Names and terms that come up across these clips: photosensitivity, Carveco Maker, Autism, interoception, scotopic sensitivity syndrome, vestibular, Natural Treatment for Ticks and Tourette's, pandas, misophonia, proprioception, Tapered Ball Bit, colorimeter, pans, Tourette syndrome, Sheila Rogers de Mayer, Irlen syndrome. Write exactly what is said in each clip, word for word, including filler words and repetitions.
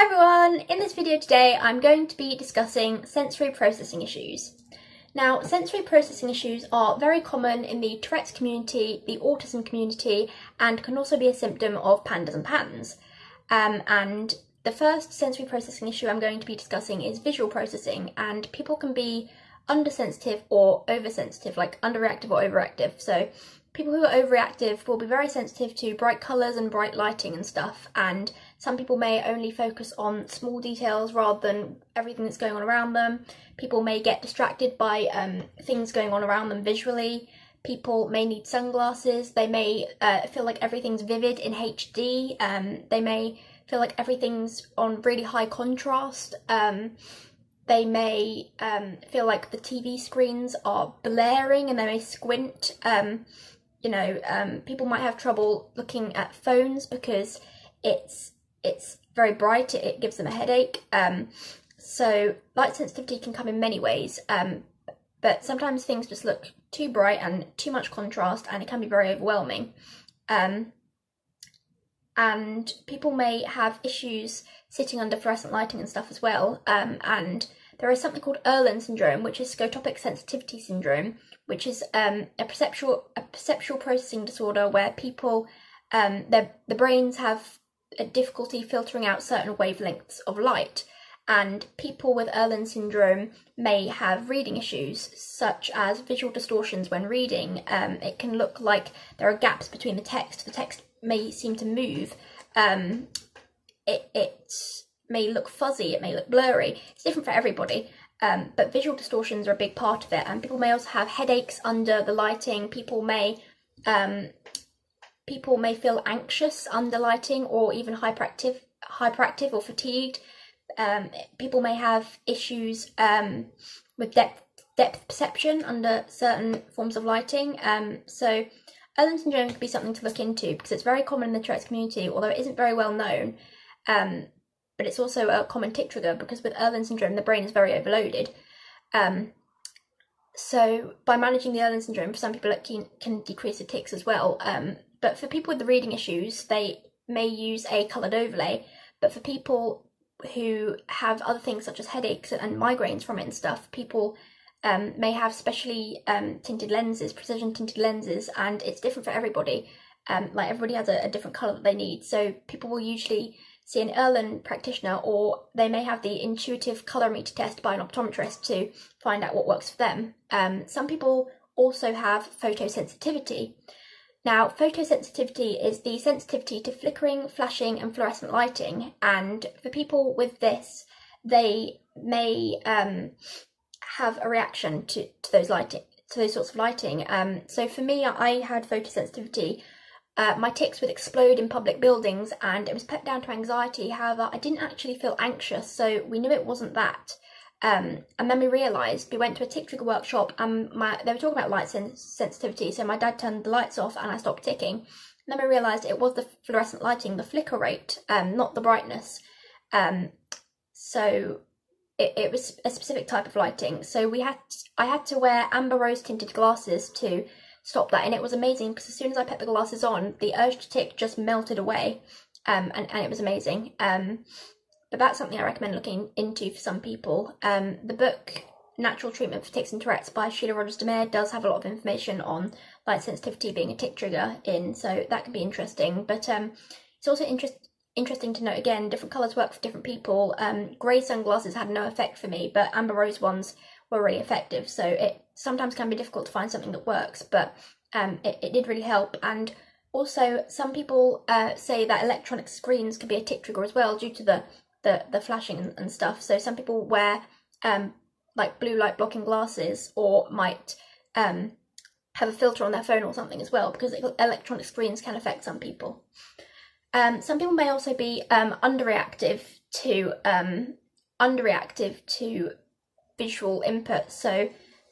Hi everyone! In this video today I'm going to be discussing sensory processing issues. Now, sensory processing issues are very common in the Tourette's community, the autism community, and can also be a symptom of pandas and pans. Um, and the first sensory processing issue I'm going to be discussing is visual processing, and people can be undersensitive or oversensitive, like underreactive or overreactive. So people who are overreactive will be very sensitive to bright colours and bright lighting and stuff, and some people may only focus on small details rather than everything that's going on around them. People may get distracted by um, things going on around them visually. People may need sunglasses. They may uh, feel like everything's vivid in H D. Um, they may feel like everything's on really high contrast. Um, they may um, feel like the T V screens are blaring and they may squint. Um, you know, um, people might have trouble looking at phones because it's it's very bright, it, it gives them a headache. Um, so light sensitivity can come in many ways, um, but sometimes things just look too bright and too much contrast and it can be very overwhelming. Um, and people may have issues sitting under fluorescent lighting and stuff as well. Um, and there is something called Irlen syndrome, which is scotopic sensitivity syndrome, which is um, a perceptual a perceptual processing disorder where people, um, their the brains have a difficulty filtering out certain wavelengths of light, and people with Irlen syndrome may have reading issues such as visual distortions when reading. Um, it can look like there are gaps between the text, the text may seem to move, um, it, it may look fuzzy, it may look blurry, it's different for everybody, um, but visual distortions are a big part of it, and people may also have headaches under the lighting. People may um, People may feel anxious under lighting or even hyperactive, hyperactive or fatigued. Um, people may have issues um, with depth, depth perception under certain forms of lighting. Um, so Irlen syndrome could be something to look into because it's very common in the Tourette's community, although it isn't very well known. Um, but it's also a common tick trigger because with Irlen syndrome, the brain is very overloaded. Um, so by managing the Irlen syndrome, for some people it can, can decrease the tics as well. Um, But for people with the reading issues, they may use a coloured overlay. But for people who have other things such as headaches and migraines from it and stuff, people um, may have specially um, tinted lenses, precision tinted lenses, and it's different for everybody. Um, like everybody has a, a different colour that they need. So people will usually see an Irlen practitioner, or they may have the intuitive colorimeter test by an optometrist to find out what works for them. Um, some people also have photosensitivity. Now, photosensitivity is the sensitivity to flickering, flashing and fluorescent lighting, and for people with this, they may um, have a reaction to, to those lighting, to those sorts of lighting. Um, so for me, I had photosensitivity. Uh, my tics would explode in public buildings and it was put down to anxiety. However, I didn't actually feel anxious, so we knew it wasn't that. Um, and then we realised, we went to a tick trigger workshop and my, they were talking about light sen sensitivity, so my dad turned the lights off and I stopped ticking. And then we realised it was the fluorescent lighting, the flicker rate, um, not the brightness. Um, so it, it was a specific type of lighting. So we had, to, I had to wear amber rose tinted glasses to stop that, and it was amazing because as soon as I put the glasses on, the urge to tick just melted away, um, and, and it was amazing. Um, But that's something I recommend looking into for some people. Um, the book Natural Treatment for Ticks and Tourette's by Sheila Rogers de Mayer does have a lot of information on light sensitivity being a tick trigger in, so that can be interesting. But um, it's also interest interesting to note, again, different colours work for different people. Um, grey sunglasses had no effect for me, but amber rose ones were really effective. So it sometimes can be difficult to find something that works, but um, it, it did really help. And also some people uh, say that electronic screens can be a tick trigger as well due to the The, the flashing and stuff. So some people wear um like blue light blocking glasses, or might um have a filter on their phone or something as well, because electronic screens can affect some people. Um some people may also be um underreactive to um underreactive to visual input. So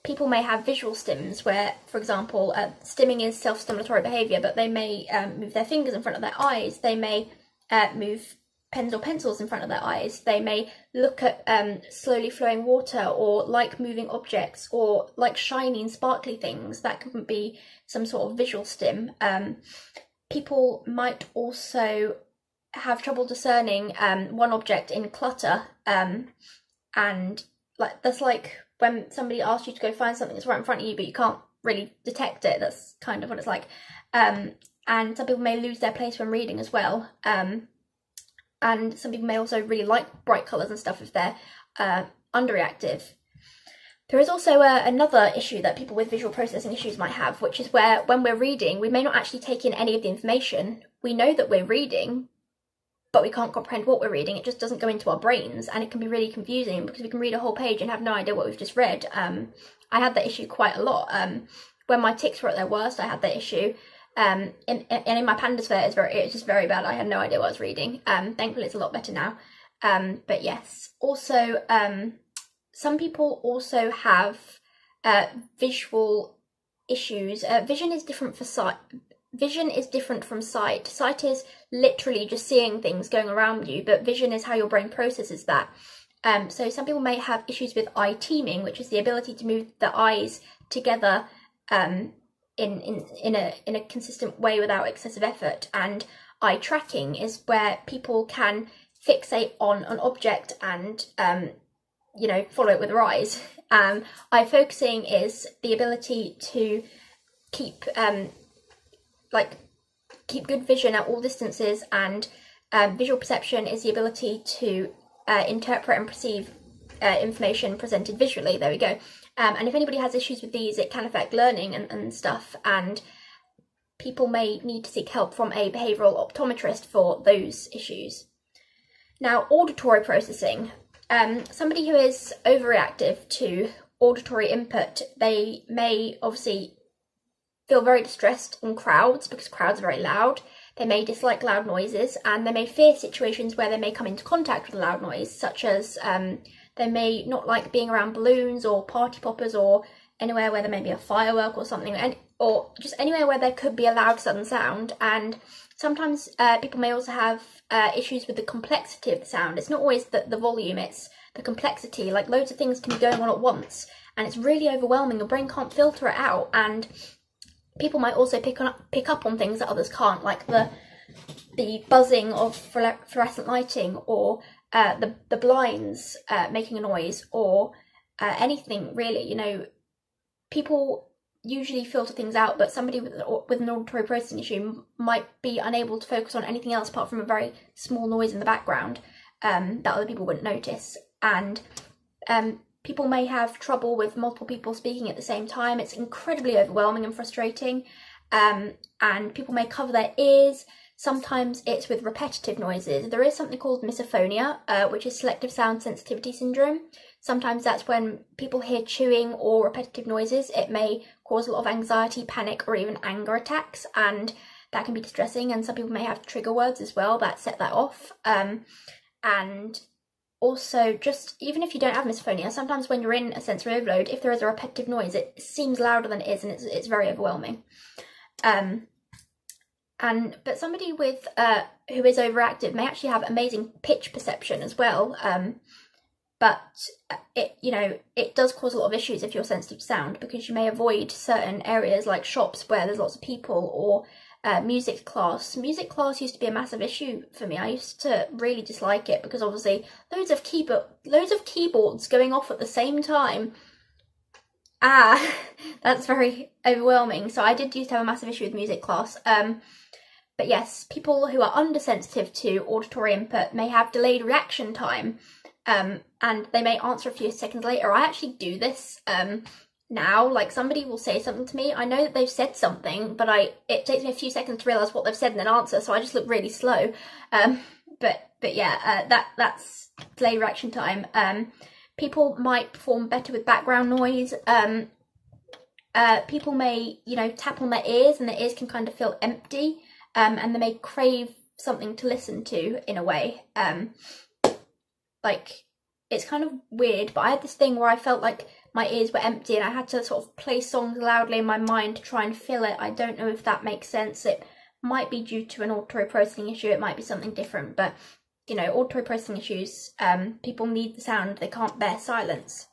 people may have visual stims where, for example, uh, stimming is self-stimulatory behavior, but they may um, move their fingers in front of their eyes. They may uh, move pens or pencils in front of their eyes. They may look at um, slowly flowing water, or like moving objects, or like shiny and sparkly things. That can be some sort of visual stim. Um, people might also have trouble discerning um, one object in clutter, um, and like that's like when somebody asks you to go find something that's right in front of you, but you can't really detect it. That's kind of what it's like. Um, and some people may lose their place when reading as well. Um, and some people may also really like bright colours and stuff if they're uh, underreactive. There is also uh, another issue that people with visual processing issues might have, which is where when we're reading, we may not actually take in any of the information. We know that we're reading, but we can't comprehend what we're reading. It just doesn't go into our brains, and it can be really confusing because we can read a whole page and have no idea what we've just read. Um, I had that issue quite a lot. Um, when my tics were at their worst, I had that issue. Um, and, and in my pandas fair, it's very, it's just very bad. I had no idea what I was reading. Um, thankfully, it's a lot better now. Um, but yes, also, um, some people also have uh, visual issues. Uh, vision is different for sight. Vision is different from sight. Sight is literally just seeing things going around you, but vision is how your brain processes that. Um, so some people may have issues with eye teaming, which is the ability to move the eyes together um, in, in, in, a, in a consistent way without excessive effort. And eye tracking is where people can fixate on an object and, um, you know, follow it with their eyes. Um, eye focusing is the ability to keep... Um, like keep good vision at all distances, and um, visual perception is the ability to uh, interpret and perceive uh, information presented visually. There we go. Um, and if anybody has issues with these, it can affect learning and, and stuff, and people may need to seek help from a behavioural optometrist for those issues. Now, auditory processing. Um, somebody who is overreactive to auditory input, they may obviously feel very distressed in crowds because crowds are very loud. They may dislike loud noises, and they may fear situations where they may come into contact with loud noise, such as um, they may not like being around balloons or party poppers or anywhere where there may be a firework or something, and, or just anywhere where there could be a loud sudden sound. And sometimes uh, people may also have uh, issues with the complexity of the sound. It's not always the, the volume, it's the complexity. Like, loads of things can be going on at once, and it's really overwhelming. Your brain can't filter it out, and people might also pick on pick up on things that others can't, like the the buzzing of fluorescent lighting, or uh, the the blinds uh, making a noise, or uh, anything really. You know, people usually filter things out, but somebody with with an auditory processing issue might be unable to focus on anything else apart from a very small noise in the background um, that other people wouldn't notice. And um, people may have trouble with multiple people speaking at the same time. It's incredibly overwhelming and frustrating. Um, and people may cover their ears. Sometimes it's with repetitive noises. There is something called misophonia, uh, which is selective sound sensitivity syndrome. Sometimes that's when people hear chewing or repetitive noises. It may cause a lot of anxiety, panic, or even anger attacks. And that can be distressing. And some people may have trigger words as well that set that off. Um, and... Also, just even if you don't have misophonia, sometimes when you're in a sensory overload, if there is a repetitive noise, it seems louder than it is, and it's it's very overwhelming. Um, and but somebody with uh who is overactive may actually have amazing pitch perception as well. Um, but it you know it does cause a lot of issues if you're sensitive to sound, because you may avoid certain areas like shops where there's lots of people, or Uh, music class. Music class used to be a massive issue for me. I used to really dislike it because obviously loads of keyboard, loads of keyboards going off at the same time. Ah, that's very overwhelming. So I did used to have a massive issue with music class. Um, but yes, people who are undersensitive to auditory input may have delayed reaction time, um, and they may answer a few seconds later. I actually do this. Um, Now, like, somebody will say something to me. I know that they've said something, but I it takes me a few seconds to realise what they've said and then answer, so I just look really slow. Um, but but yeah, uh, that that's delay reaction time. Um, people might perform better with background noise. Um, uh, people may you know tap on their ears, and their ears can kind of feel empty. Um, and they may crave something to listen to in a way. Um, like, it's kind of weird, but I had this thing where I felt like my ears were empty, and I had to sort of play songs loudly in my mind to try and fill it. I don't know if that makes sense. It might be due to an auditory processing issue. It might be something different. But, you know, auditory processing issues, um, people need the sound. They can't bear silence.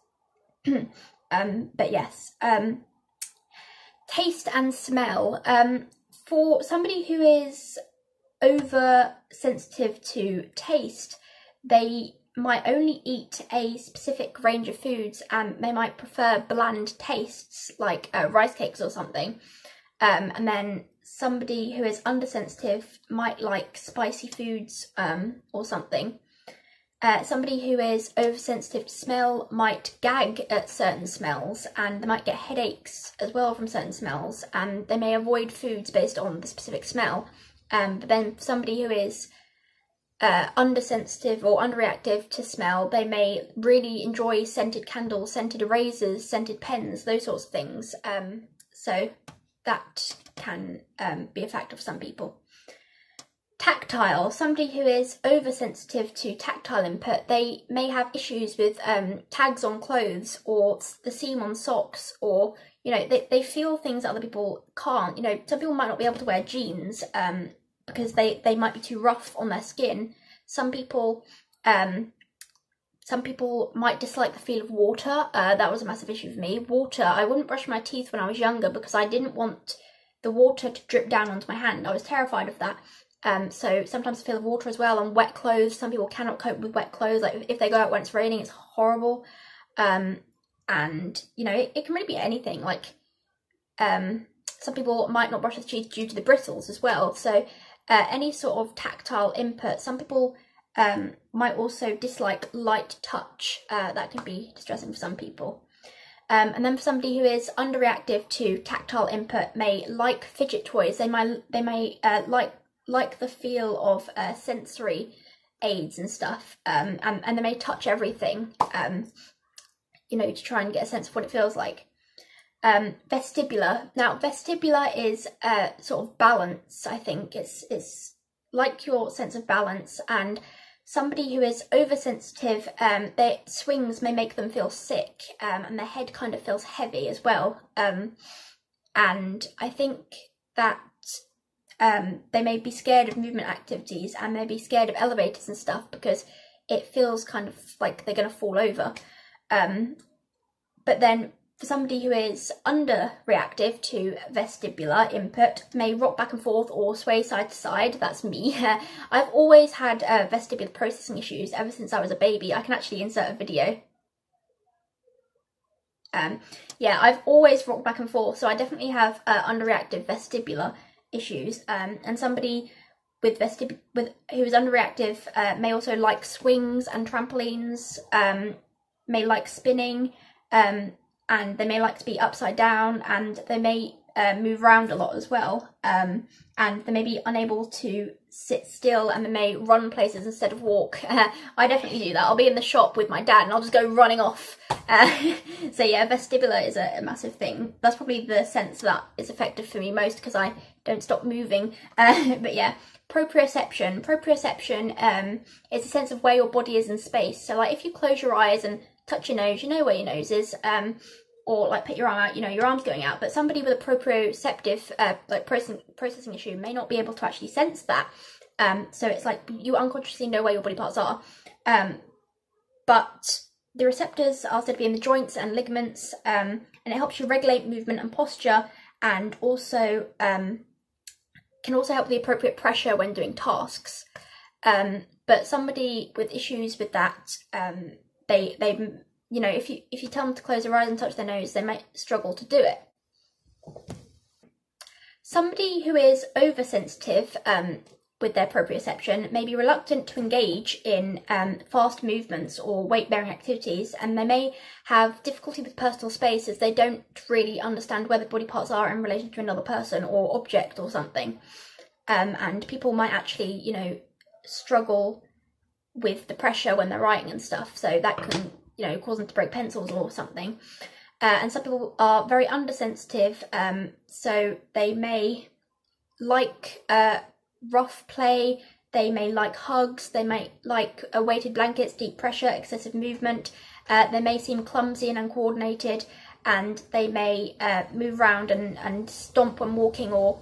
um, but yes. Um, taste and smell. Um, for somebody who is over sensitive to taste, they might only eat a specific range of foods, and they might prefer bland tastes like uh, rice cakes or something. Um, and then somebody who is undersensitive might like spicy foods um, or something. Uh, somebody who is oversensitive to smell might gag at certain smells, and they might get headaches as well from certain smells, and they may avoid foods based on the specific smell. Um, but then somebody who is uh, undersensitive or underreactive to smell, they may really enjoy scented candles, scented erasers, scented pens, those sorts of things. Um, so that can um, be a factor for some people. Tactile. Somebody who is oversensitive to tactile input, they may have issues with um, tags on clothes or the seam on socks, or, you know, they, they feel things that other people can't. You know, some people might not be able to wear jeans um, because they, they might be too rough on their skin. Some people, um, some people might dislike the feel of water. Uh, that was a massive issue for me. Water, I wouldn't brush my teeth when I was younger because I didn't want the water to drip down onto my hand. I was terrified of that. Um, so sometimes I feel of water as well, and wet clothes. Some people cannot cope with wet clothes. Like if they go out when it's raining, it's horrible. Um, and you know, it, it can really be anything. Like um, some people might not brush their teeth due to the bristles as well. So uh, any sort of tactile input. Some people um, might also dislike light touch. Uh, that can be distressing for some people. Um, and then for somebody who is underreactive to tactile input, may like fidget toys. They might they may uh, like like the feel of uh, sensory aids and stuff, um, and, and they may touch everything, um, you know, to try and get a sense of what it feels like. Um, vestibular. Now, vestibular is uh, sort of balance, I think. It's, it's like your sense of balance, and somebody who is oversensitive, um, their swings may make them feel sick, um, and their head kind of feels heavy as well. Um, and I think that Um, they may be scared of movement activities, and may be scared of elevators and stuff because it feels kind of like they're going to fall over. Um, but then for somebody who is underreactive to vestibular input, may rock back and forth or sway side to side. That's me. I've always had uh, vestibular processing issues ever since I was a baby. I can actually insert a video. Um, yeah, I've always rocked back and forth, so I definitely have uh, underreactive vestibular issues, um, and somebody with vestib with who is underreactive uh, may also like swings and trampolines, um, may like spinning, um, and they may like to be upside down, and they may uh, move around a lot as well, um, and they may be unable to sit still, and they may run places instead of walk. Uh, I definitely do that. I'll be in the shop with my dad and I'll just go running off. Uh, so yeah, vestibular is a, a massive thing. That's probably the sense that is effective for me most because I don't stop moving. Uh, but yeah, proprioception. Proprioception um, is a sense of where your body is in space. So like if you close your eyes and touch your nose, you know where your nose is. Um, or like put your arm out, you know, your arm's going out. But somebody with a proprioceptive uh, like processing, processing issue may not be able to actually sense that. Um, so it's like you unconsciously know where your body parts are. Um, but the receptors are said to be in the joints and ligaments, um, and it helps you regulate movement and posture, and also um, can also help with the appropriate pressure when doing tasks. Um, but somebody with issues with that, um, they they. You know, if you if you tell them to close their eyes and touch their nose, they might struggle to do it. Somebody who is oversensitive um, with their proprioception may be reluctant to engage in um, fast movements or weight-bearing activities, and they may have difficulty with personal space as they don't really understand where the body parts are in relation to another person or object or something. Um, and people might actually, you know, struggle with the pressure when they're writing and stuff, so that can, you know, cause them to break pencils or something. Uh, and some people are very undersensitive, um, so they may like uh, rough play, they may like hugs, they may like uh, weighted blankets, deep pressure, excessive movement, uh, they may seem clumsy and uncoordinated, and they may uh, move around and, and stomp when walking. Or,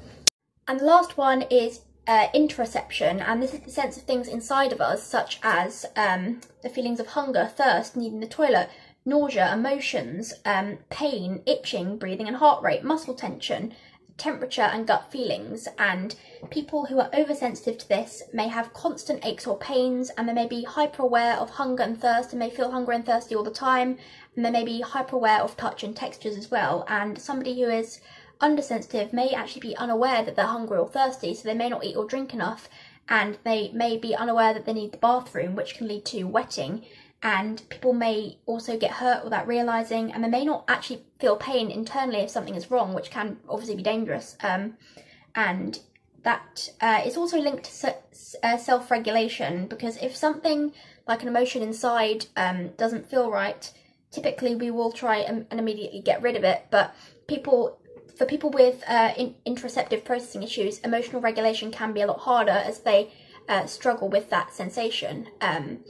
and the last one is Uh, interoception, and this is the sense of things inside of us, such as um, the feelings of hunger, thirst, needing the toilet, nausea, emotions, um, pain, itching, breathing and heart rate, muscle tension, temperature and gut feelings, and people who are oversensitive to this may have constant aches or pains, and they may be hyper aware of hunger and thirst and may feel hungry and thirsty all the time, and they may be hyper aware of touch and textures as well. And somebody who is undersensitive may actually be unaware that they're hungry or thirsty, so they may not eat or drink enough, and they may be unaware that they need the bathroom, which can lead to wetting. And people may also get hurt without realising, and they may not actually feel pain internally if something is wrong, which can obviously be dangerous. Um, and that uh, is also linked to se uh, self-regulation, because if something like an emotion inside um, doesn't feel right, typically we will try and, and immediately get rid of it. But people, for people with uh, in interoceptive processing issues, emotional regulation can be a lot harder as they uh, struggle with that sensation. Um,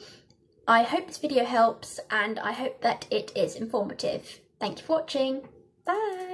I hope this video helps, and I hope that it is informative. Thank you for watching. Bye!